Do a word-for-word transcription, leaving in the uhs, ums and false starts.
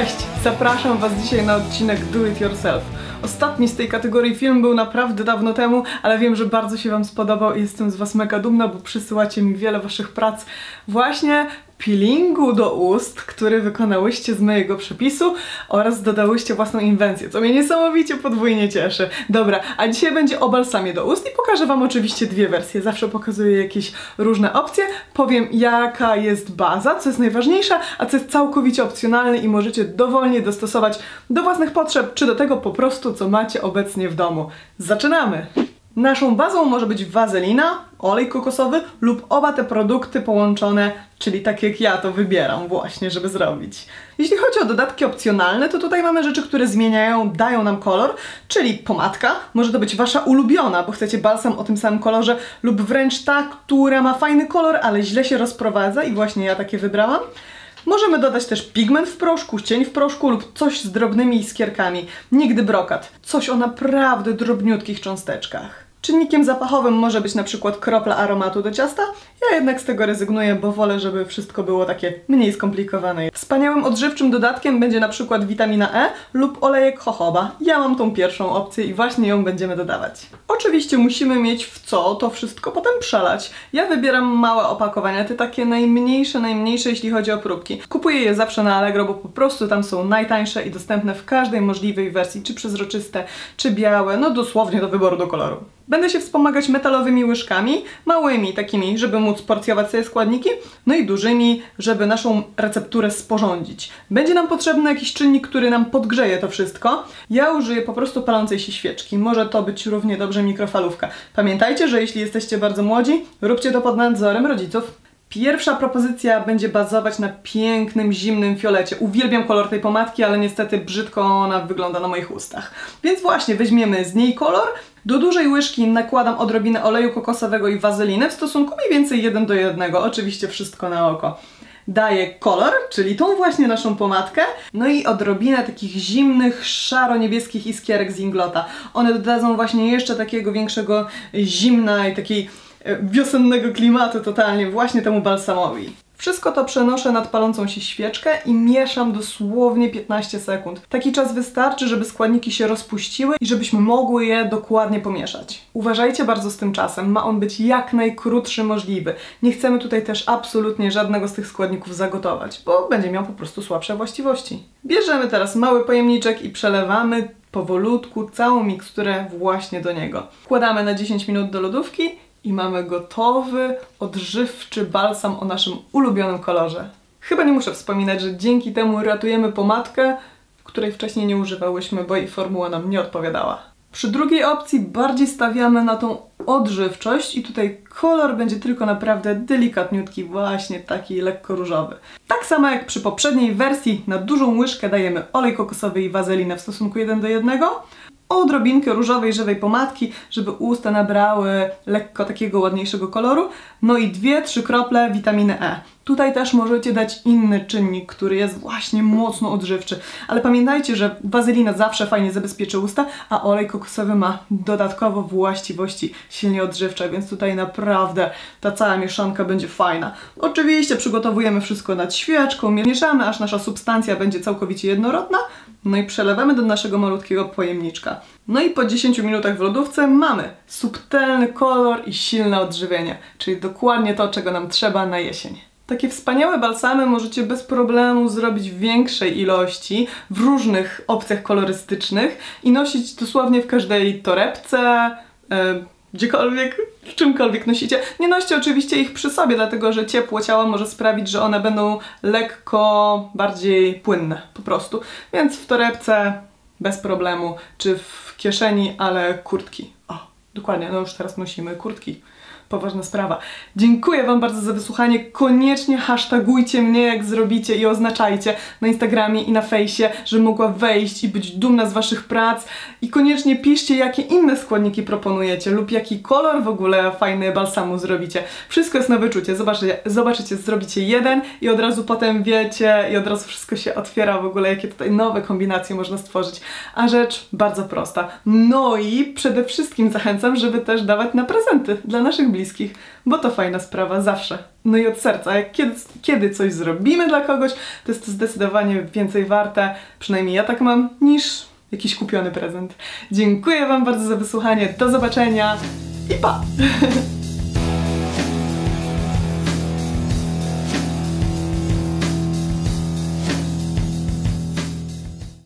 Cześć! Zapraszam Was dzisiaj na odcinek Do It Yourself. Ostatni z tej kategorii film był naprawdę dawno temu, ale wiem, że bardzo się Wam spodobał i jestem z Was mega dumna, bo przysyłacie mi wiele Waszych prac właśnie peelingu do ust, który wykonałyście z mojego przepisu oraz dodałyście własną inwencję, co mnie niesamowicie podwójnie cieszy. Dobra, a dzisiaj będzie o balsamie do ust i pokażę Wam oczywiście dwie wersje. Zawsze pokazuję jakieś różne opcje, powiem jaka jest baza, co jest najważniejsze, a co jest całkowicie opcjonalne i możecie dowolnie dostosować do własnych potrzeb, czy do tego po prostu, co macie obecnie w domu. Zaczynamy! Naszą bazą może być wazelina, olej kokosowy lub oba te produkty połączone, czyli tak jak ja to wybieram właśnie, żeby zrobić. Jeśli chodzi o dodatki opcjonalne, to tutaj mamy rzeczy, które zmieniają, dają nam kolor, czyli pomadka, może to być Wasza ulubiona, bo chcecie balsam o tym samym kolorze lub wręcz ta, która ma fajny kolor, ale źle się rozprowadza i właśnie ja takie wybrałam. Możemy dodać też pigment w proszku, cień w proszku lub coś z drobnymi iskierkami, nigdy brokat, coś o naprawdę drobniutkich cząsteczkach. Czynnikiem zapachowym może być na przykład kropla aromatu do ciasta, ja jednak z tego rezygnuję, bo wolę, żeby wszystko było takie mniej skomplikowane. Wspaniałym odżywczym dodatkiem będzie na przykład witamina E lub olejek jojoba. Ja mam tą pierwszą opcję i właśnie ją będziemy dodawać. Oczywiście musimy mieć w co to wszystko potem przelać. Ja wybieram małe opakowania, te takie najmniejsze, najmniejsze jeśli chodzi o próbki. Kupuję je zawsze na Allegro, bo po prostu tam są najtańsze i dostępne w każdej możliwej wersji, czy przezroczyste, czy białe, no dosłownie do wyboru do koloru. Będę się wspomagać metalowymi łyżkami, małymi takimi, żeby móc porcjować sobie składniki, no i dużymi, żeby naszą recepturę sporządzić. Będzie nam potrzebny jakiś czynnik, który nam podgrzeje to wszystko. Ja użyję po prostu palącej się świeczki, może to być równie dobrze mikrofalówka. Pamiętajcie, że jeśli jesteście bardzo młodzi, róbcie to pod nadzorem rodziców. Pierwsza propozycja będzie bazować na pięknym, zimnym fiolecie. Uwielbiam kolor tej pomadki, ale niestety brzydko ona wygląda na moich ustach. Więc właśnie weźmiemy z niej kolor. Do dużej łyżki nakładam odrobinę oleju kokosowego i wazeliny w stosunku mniej więcej jeden do jednego. Oczywiście wszystko na oko. Daję kolor, czyli tą właśnie naszą pomadkę, no i odrobinę takich zimnych, szaro-niebieskich iskierek z inglota. One dodadzą właśnie jeszcze takiego większego zimna i takiej wiosennego klimatu totalnie właśnie temu balsamowi. Wszystko to przenoszę nad palącą się świeczkę i mieszam dosłownie piętnaście sekund. Taki czas wystarczy, żeby składniki się rozpuściły i żebyśmy mogły je dokładnie pomieszać. Uważajcie bardzo z tym czasem, ma on być jak najkrótszy możliwy. Nie chcemy tutaj też absolutnie żadnego z tych składników zagotować, bo będzie miał po prostu słabsze właściwości. Bierzemy teraz mały pojemniczek i przelewamy powolutku całą miksturę właśnie do niego. Wkładamy na dziesięć minut do lodówki i mamy gotowy, odżywczy balsam o naszym ulubionym kolorze. Chyba nie muszę wspominać, że dzięki temu ratujemy pomadkę, której wcześniej nie używałyśmy, bo jej formuła nam nie odpowiadała. Przy drugiej opcji bardziej stawiamy na tą odżywczość i tutaj kolor będzie tylko naprawdę delikatniutki, właśnie taki lekko różowy. Tak samo jak przy poprzedniej wersji, na dużą łyżkę dajemy olej kokosowy i wazelinę w stosunku jeden do jednego, odrobinkę różowej, żywej pomadki, żeby usta nabrały lekko takiego ładniejszego koloru, no i dwie, trzy krople witaminy E. Tutaj też możecie dać inny czynnik, który jest właśnie mocno odżywczy, ale pamiętajcie, że wazelina zawsze fajnie zabezpieczy usta, a olej kokosowy ma dodatkowo właściwości silnie odżywcze, więc tutaj naprawdę ta cała mieszanka będzie fajna. Oczywiście przygotowujemy wszystko nad świeczką, mieszamy, aż nasza substancja będzie całkowicie jednorodna, no i przelewamy do naszego malutkiego pojemniczka. No i po dziesięciu minutach w lodówce mamy subtelny kolor i silne odżywienie, czyli dokładnie to, czego nam trzeba na jesień. Takie wspaniałe balsamy możecie bez problemu zrobić w większej ilości, w różnych opcjach kolorystycznych i nosić dosłownie w każdej torebce, yy, gdziekolwiek, w czymkolwiek nosicie. Nie noście oczywiście ich przy sobie, dlatego że ciepło ciała może sprawić, że one będą lekko bardziej płynne po prostu. Więc w torebce bez problemu, czy w kieszeni, ale kurtki. O, dokładnie, no już teraz nosimy kurtki. Poważna sprawa. Dziękuję Wam bardzo za wysłuchanie. Koniecznie hashtagujcie mnie, jak zrobicie i oznaczajcie na Instagramie i na fejsie, żebym mogła wejść i być dumna z Waszych prac. I koniecznie piszcie, jakie inne składniki proponujecie lub jaki kolor w ogóle fajny balsamu zrobicie. Wszystko jest na wyczucie. Zobaczycie, zobaczycie, zrobicie jeden i od razu potem wiecie i od razu wszystko się otwiera w ogóle, jakie tutaj nowe kombinacje można stworzyć. A rzecz bardzo prosta. No i przede wszystkim zachęcam, żeby też dawać na prezenty dla naszych bliskich. bliskich, bo to fajna sprawa zawsze. No i od serca, jak kiedy, kiedy coś zrobimy dla kogoś, to jest to zdecydowanie więcej warte, przynajmniej ja tak mam, niż jakiś kupiony prezent. Dziękuję Wam bardzo za wysłuchanie, do zobaczenia i pa!